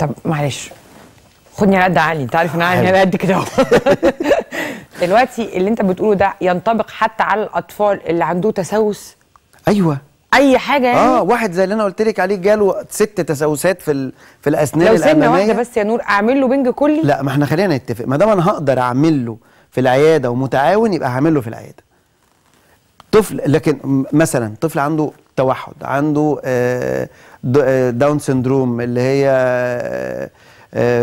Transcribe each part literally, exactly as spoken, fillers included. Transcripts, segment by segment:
طب معلش خدني على قد عقلي، انت عارف ان عقلي على قد كده اهو. دلوقتي اللي انت بتقوله ده ينطبق حتى على الاطفال اللي عنده تسوس؟ ايوه اي حاجه يعني. اه واحد زي اللي انا قلت لك عليه جاله ست تسوسات في ال... في الاسنان الاماميه. لو سنه واحده بس يا نور اعمل له بنج كلي؟ لا، ما احنا خلينا نتفق، ما دام انا هقدر اعمل له في العياده ومتعاون يبقى هعمل له في العياده. طفل لكن مثلا طفل عنده توحد، عنده داون سندروم اللي هي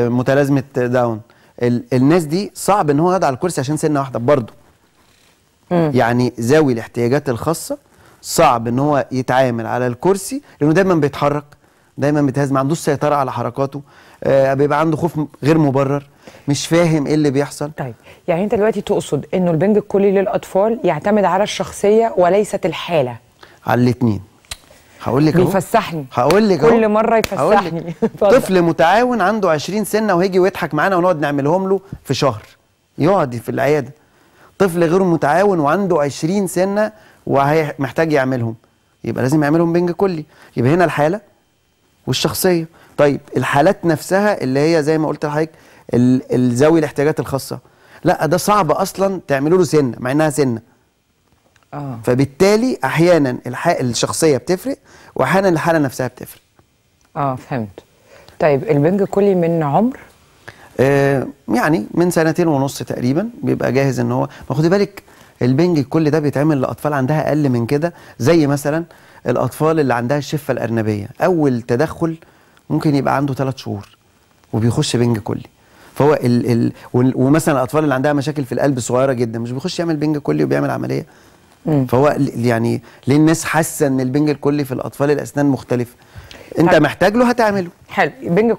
متلازمه داون، الناس دي صعب ان هو يقعد على الكرسي عشان سنه واحده برضه. يعني ذوي الاحتياجات الخاصه صعب ان هو يتعامل على الكرسي لانه دايما بيتحرك، دايما بيتهز، ما عندوش سيطره على حركاته، آه بيبقى عنده خوف غير مبرر، مش فاهم ايه اللي بيحصل. طيب يعني انت دلوقتي تقصد انه البنج الكلي للاطفال يعتمد على الشخصيه وليست الحاله؟ على الاثنين. هقول لك اهو بيفسحني، هقول لك كل مره يفسحني. طفل متعاون عنده عشرين سنه وهيجي ويضحك معانا ونقعد نعملهم له في شهر يقعد في العياده. طفل غير متعاون وعنده عشرين سنه وهي محتاج يعملهم، يبقى لازم يعملهم بنج كلي. يبقى هنا الحاله والشخصيه. طيب الحالات نفسها اللي هي زي ما قلت لحضرتك ذوي الاحتياجات الخاصه، لا ده صعب اصلا تعملوا له سنه مع انها سنه. اه فبالتالي احيانا الشخصيه بتفرق واحيانا الحاله نفسها بتفرق. اه فهمت. طيب البنج كلي من عمر آه يعني من سنتين ونص تقريبا بيبقى جاهز ان هو، ما خدي بالك البنج الكلي ده بيتعمل لاطفال عندها اقل من كده، زي مثلا الاطفال اللي عندها الشفه الارنبيه، اول تدخل ممكن يبقى عنده ثلاث شهور وبيخش بنج كلي. فهو ال ال ومثلا الاطفال اللي عندها مشاكل في القلب صغيره جدا مش بيخش يعمل بنج كلي وبيعمل عمليه. مم. فهو يعني ليه الناس حاسه ان البنج الكلي في الاطفال الاسنان مختلفه؟ انت محتاج له هتعمله. حلو.